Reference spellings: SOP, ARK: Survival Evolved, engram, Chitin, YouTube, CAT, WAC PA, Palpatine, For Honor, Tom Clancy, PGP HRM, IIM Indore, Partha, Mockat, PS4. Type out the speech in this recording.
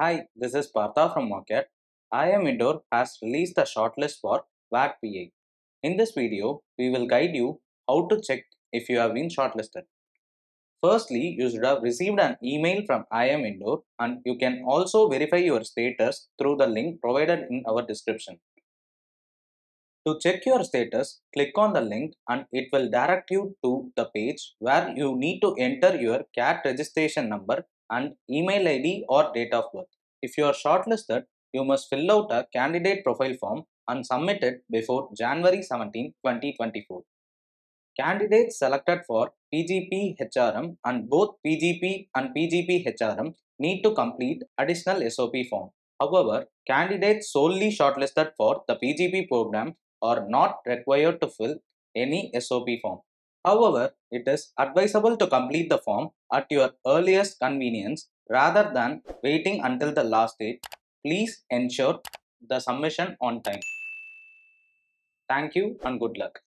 Hi, this is Partha from Mockat. IIM Indore has released the shortlist for WAC PA. In this video, we will guide you how to check if you have been shortlisted. Firstly, you should have received an email from IIM Indore, and you can also verify your status through the link provided in our description. To check your status, click on the link and it will direct you to the page where you need to enter your CAT registration number and email ID or date of birth. If you are shortlisted, you must fill out a candidate profile form and submit it before January 17, 2024. Candidates selected for PGP HRM and both PGP and PGP HRM need to complete additional SOP form. However, candidates solely shortlisted for the PGP program are not required to fill any SOP form. However, it is advisable to complete the form at your earliest convenience rather than waiting until the last date. Please ensure the submission on time. Thank you and good luck.